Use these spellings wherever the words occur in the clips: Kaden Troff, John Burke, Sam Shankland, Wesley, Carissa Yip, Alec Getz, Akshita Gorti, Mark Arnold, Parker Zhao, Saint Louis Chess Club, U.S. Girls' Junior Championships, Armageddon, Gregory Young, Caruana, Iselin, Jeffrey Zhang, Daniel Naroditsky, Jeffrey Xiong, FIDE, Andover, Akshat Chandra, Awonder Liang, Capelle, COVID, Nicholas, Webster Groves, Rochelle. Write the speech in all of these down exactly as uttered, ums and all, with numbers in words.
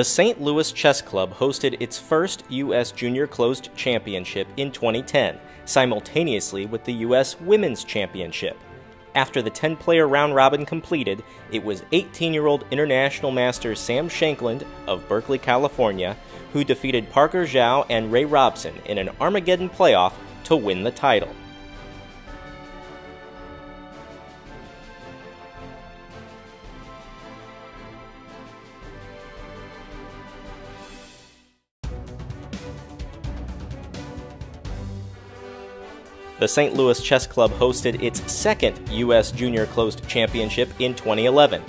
The Saint Louis Chess Club hosted its first U S Junior Closed Championship in twenty ten, simultaneously with the U S Women's Championship. After the ten-player round-robin completed, it was eighteen-year-old international master Sam Shankland of Berkeley, California, who defeated Parker Zhao and Ray Robson in an Armageddon playoff to win the title. The Saint Louis Chess Club hosted its second U S Junior Closed Championship in twenty eleven.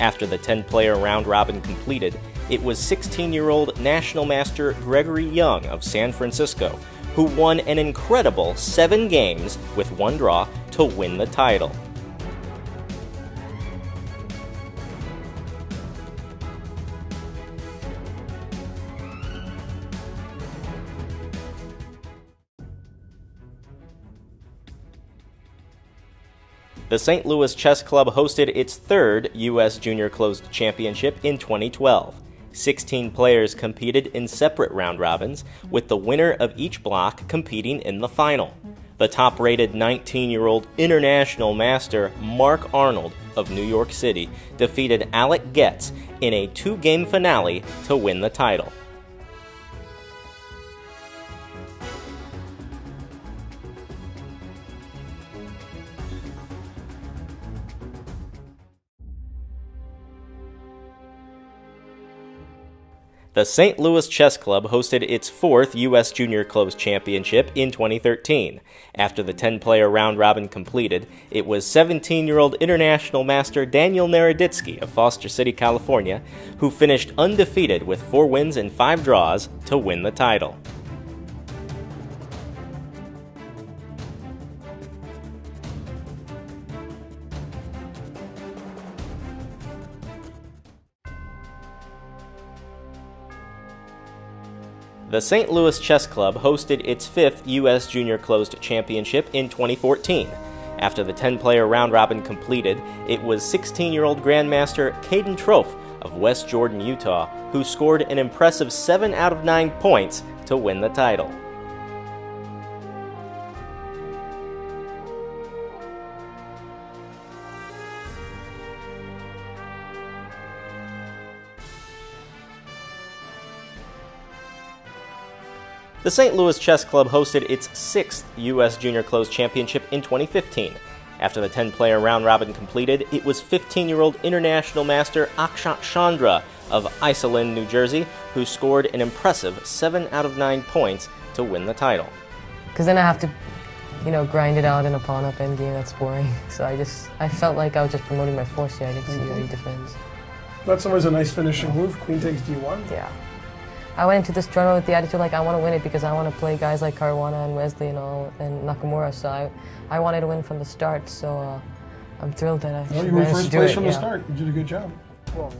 After the ten-player round-robin completed, it was sixteen-year-old national master Gregory Young of San Francisco, who won an incredible seven games with one draw to win the title. The Saint Louis Chess Club hosted its third U S Junior Closed Championship in twenty twelve. sixteen players competed in separate round robins, with the winner of each block competing in the final. The top-rated nineteen-year-old international master Mark Arnold of New York City defeated Alec Getz in a two-game finale to win the title. The Saint Louis Chess Club hosted its fourth U S Junior Closed Championship in twenty thirteen. After the ten-player round-robin completed, it was seventeen-year-old international master Daniel Naroditsky of Foster City, California, who finished undefeated with four wins and five draws to win the title. The Saint Louis Chess Club hosted its fifth U S Junior Closed Championship in twenty fourteen. After the ten-player round-robin completed, it was sixteen-year-old Grandmaster Kaden Troff of West Jordan, Utah, who scored an impressive seven out of nine points to win the title. The Saint Louis Chess Club hosted its sixth U S Junior Closed Championship in twenty fifteen. After the ten-player round-robin completed, it was fifteen-year-old international master Akshat Chandra of Iselin, New Jersey, who scored an impressive seven out of nine points to win the title. Because then I have to, you know, grind it out in a pawn-up endgame. That's boring. So I just, I felt like I was just promoting my force here. I didn't mm-hmm. see any defense. That's always a nice finishing move. Queen takes d one. Yeah. I went into this tournament with the attitude like I want to win it because I want to play guys like Caruana and Wesley and all and Nakamura, so I, I wanted to win from the start. So uh, I'm thrilled that I. Well, you were first place from yeah. the start. You did a good job. Cool.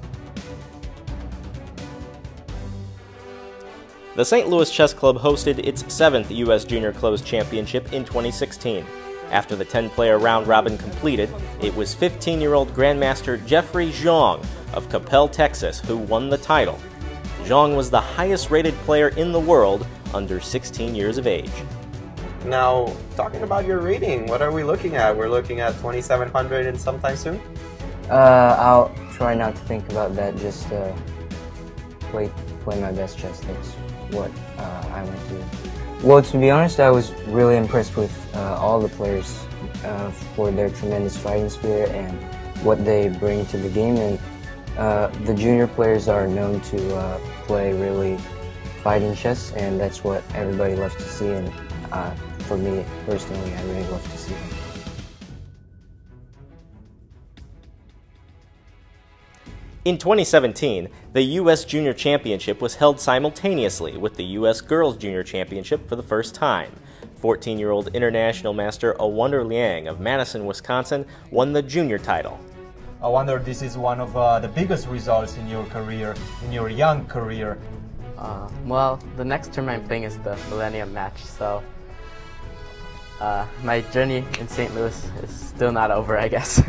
The Saint Louis Chess Club hosted its seventh U S Junior Closed Championship in twenty sixteen. After the ten-player round-robin completed, it was fifteen-year-old Grandmaster Jeffrey Xiong of Capelle, Texas, who won the title. Zhang was the highest-rated player in the world under sixteen years of age. Now, talking about your rating, what are we looking at? We're looking at twenty-seven hundred and sometime soon? Uh, I'll try not to think about that, just uh, play, play my best chess. That's what uh, I want to do. Well, to be honest, I was really impressed with uh, all the players uh, for their tremendous fighting spirit and what they bring to the game. And Uh, the junior players are known to uh, play really fighting chess, and that's what everybody loves to see, and uh, for me personally, I really love to see it. In twenty seventeen, the U S Junior Championship was held simultaneously with the U S Girls Junior Championship for the first time. fourteen-year-old international master Awonder Liang of Madison, Wisconsin won the junior title. I wonder if this is one of uh, the biggest results in your career, in your young career. Uh, well, the next term I'm playing is the Millennium match, so uh, my journey in Saint Louis is still not over, I guess.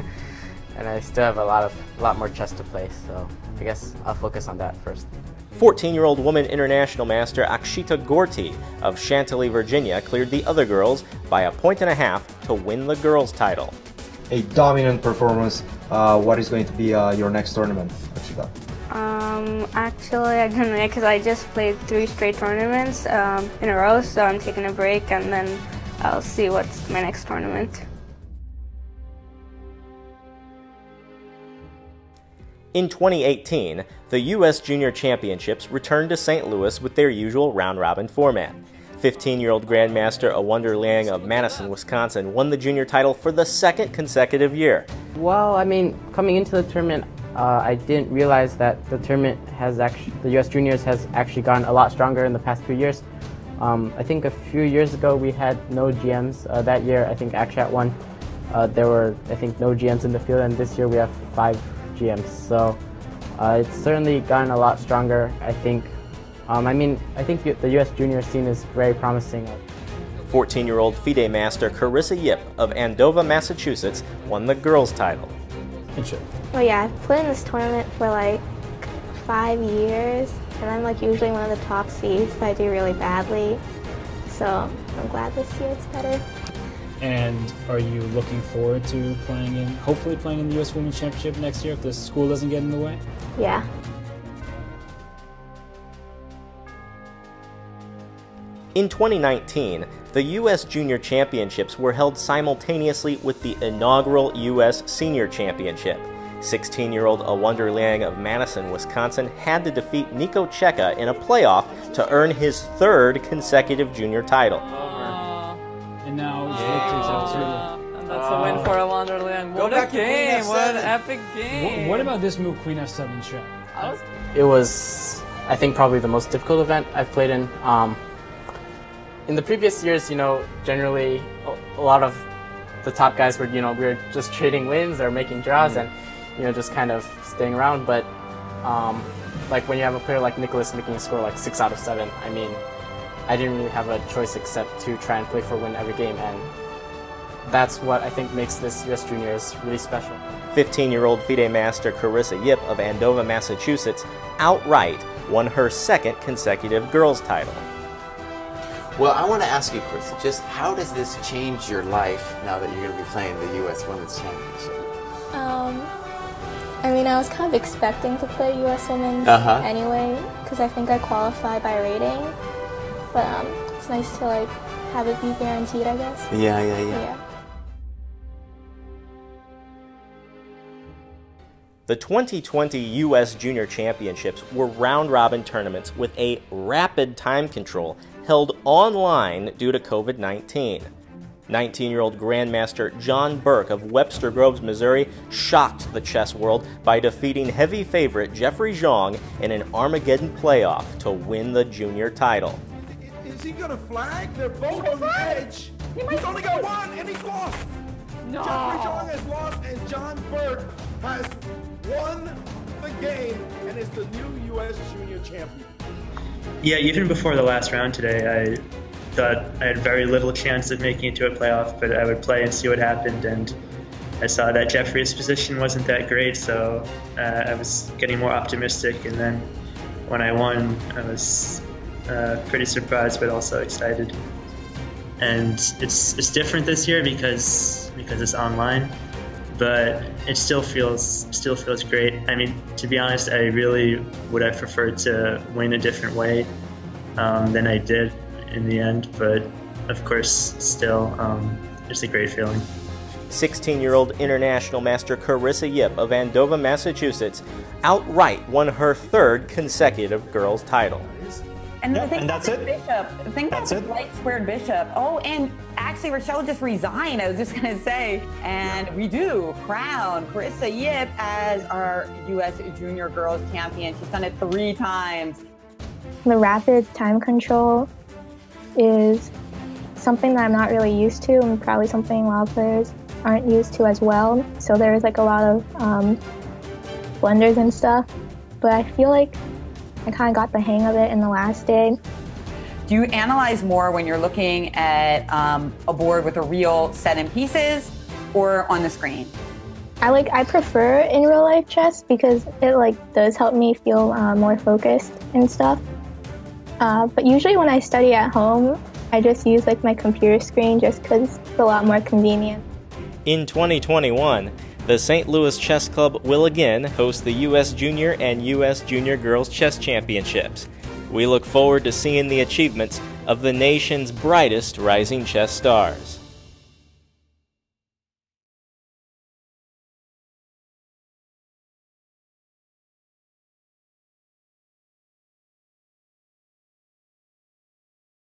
And I still have a lot of, lot more chess to play, so I guess I'll focus on that first. fourteen-year-old woman international master Akshita Gorti of Chantilly, Virginia, cleared the other girls by a point and a half to win the girls' title. A dominant performance. Uh, what is going to be uh, your next tournament, Akshita? Um, actually, I don't know, because I just played three straight tournaments um, in a row, so I'm taking a break and then I'll see what's my next tournament. In twenty eighteen, the U S Junior Championships returned to Saint Louis with their usual round-robin format. fifteen-year-old Grandmaster Awonder Liang of Madison, Wisconsin won the junior title for the second consecutive year. Well, I mean, coming into the tournament, uh, I didn't realize that the tournament has actually, the U S Juniors has actually gotten a lot stronger in the past few years. Um, I think a few years ago we had no G Ms. Uh, that year, I think Akshat won. Uh, there were, I think, no G Ms in the field, and this year we have five G Ms, so uh, it's certainly gotten a lot stronger, I think. Um, I mean, I think the U S junior scene is very promising. fourteen-year-old FIDE master Carissa Yip of Andover, Massachusetts won the girls' title. Well, yeah, I've played in this tournament for like five years, and I'm like usually one of the top seeds, but I do really badly. So I'm glad this year it's better. And are you looking forward to playing in, hopefully playing in the U S Women's Championship next year if the school doesn't get in the way? Yeah. In twenty nineteen, the U S Junior Championships were held simultaneously with the inaugural U S Senior Championship. sixteen-year-old Awonder Liang of Madison, Wisconsin had to defeat Nico Checa in a playoff to earn his third consecutive junior title. And now he's yeah. oh, and that's oh. a win for Awonder Liang. What Go a game! What an epic game! What, what about this move, Queen F seven check? Was... It was, I think, probably the most difficult event I've played in. Um, in the previous years, you know, generally a lot of the top guys were, you know, we were just trading wins or making draws mm-hmm. and, you know, just kind of staying around. But um, like when you have a player like Nicholas making a score like six out of seven, I mean, I didn't really have a choice except to try and play for a win every game, and that's what I think makes this U S Juniors really special. fifteen-year-old FIDE master Carissa Yip of Andover, Massachusetts outright won her second consecutive girls' title. Well, I want to ask you, Carissa, just how does this change your life now that you're going to be playing the U S Women's Championship? Um, I mean, I was kind of expecting to play U S Women's uh-huh. anyway, because I think I qualify by rating. But um, it's nice to like have it be guaranteed, I guess. Yeah, yeah, yeah, yeah. The twenty twenty U S Junior Championships were round-robin tournaments with a rapid time control held online due to COVID nineteen. nineteen-year-old Grandmaster John Burke of Webster Groves, Missouri shocked the chess world by defeating heavy favorite Jeffrey Xiong in an Armageddon playoff to win the junior title. Is he gonna flag? They're both on the edge. He he's only got one, and he's lost. No. Jeffrey Zhang has lost, and John Burke has won the game, and is the new U S Junior Champion. Yeah, even before the last round today, I thought I had very little chance of making it to a playoff, but I would play and see what happened, and I saw that Jeffrey's position wasn't that great, so uh, I was getting more optimistic, and then when I won, I was... Uh, pretty surprised, but also excited. And it's it's different this year because because it's online, but it still feels still feels great. I mean, to be honest, I really would have preferred to win a different way um, than I did in the end. But of course, still, um, it's a great feeling. sixteen-year-old international master Carissa Yip of Andover, Massachusetts, outright won her third consecutive girls' title. And, yep, I think and that's it. Bishop. I think that's, that's it. Light squared bishop. Oh, and actually, Rochelle just resigned. I was just going to say, and we do crown Carissa Yip as our U S Junior Girls Champion. She's done it three times. The rapid time control is something that I'm not really used to, and probably something a lot of players aren't used to as well. So there's like a lot of um, blunders and stuff. But I feel like I kind of got the hang of it in the last day. Do you analyze more when you're looking at um, a board with a real set and pieces or on the screen? I like I prefer in real life chess because it like does help me feel uh, more focused and stuff. Uh, but usually when I study at home, I just use like my computer screen just because it's a lot more convenient. In twenty twenty-one, the Saint Louis Chess Club will again host the U S Junior and U S Junior Girls Chess Championships. We look forward to seeing the achievements of the nation's brightest rising chess stars.